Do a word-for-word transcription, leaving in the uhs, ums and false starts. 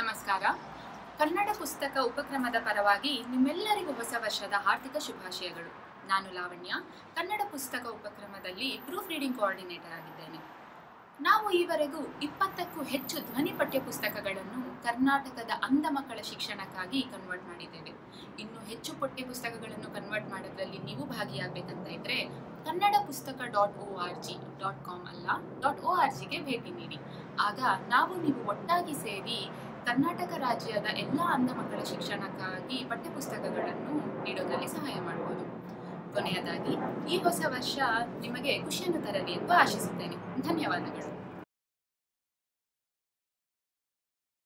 ನಮಸ್ಕಾರ ಕನ್ನಡ ಪುಸ್ತಕ ಉಪಕ್ರಮದ ಪರವಾಗಿ ನಿಮ್ಮೆಲ್ಲರಿಗೂ ಹೊಸ ವರ್ಷದ ಹಾರ್ದಿಕ ಶುಭಾಶಯಗಳು. ನಾನು ಲಾವಣ್ಯ, ಕನ್ನಡ ಪುಸ್ತಕ ಉಪಕ್ರಮದಲ್ಲಿ ಪ್ರೂಫ್ ರೀಡಿಂಗ್ ಕೋಆರ್ಡಿನೇಟರ್ ಆಗಿದ್ದೇನೆ. ನಾವು ಈವರೆಗೂ ಇಪ್ಪತ್ತಕ್ಕೂ ಹೆಚ್ಚು ಧ್ವನಿ ಪಠ್ಯ ಪುಸ್ತಕಗಳನ್ನು ಕರ್ನಾಟಕದ ಅಂಧ ಮಕ್ಕಳ ಶಿಕ್ಷಣಕ್ಕಾಗಿ ಕನ್ವರ್ಟ್ ಮಾಡಿದ್ದೇವೆ. ಇನ್ನು ಹೆಚ್ಚು ಪಠ್ಯ ಪುಸ್ತಕಗಳನ್ನು ಕನ್ವರ್ಟ್ ಮಾಡೋದ್ರಲ್ಲಿ ನೀವು ಭಾಗಿಯಾಗಬೇಕಂತ ಇದ್ರೆ ಕನ್ನಡ ಪುಸ್ತಕ dot O R G dot com ಅಲ್ಲ ಡಾಟ್ ಓ ಆರ್ ಜಿಗೆ ಭೇಟಿ ನೀಡಿ. ಆಗ ನಾವು ನೀವು ಒಟ್ಟಾಗಿ ಸೇರಿ ಕರ್ನಾಟಕ ರಾಜ್ಯದ ಎಲ್ಲ ಅಂಧ ಮಕ್ಕಳ ಶಿಕ್ಷಣಕ್ಕಾಗಿ ಪಠ್ಯಪುಸ್ತಕಗಳನ್ನು ನೀಡೋದರಲ್ಲಿ ಸಹಾಯ ಮಾಡಬಹುದು. ಕೊನೆಯದಾಗಿ ಈ ಹೊಸ ವರ್ಷ ನಿಮಗೆ ಖುಷಿಯನ್ನು ತರಲಿ ಎಂದು ಆಶಿಸುತ್ತೇನೆ. ಧನ್ಯವಾದಗಳು.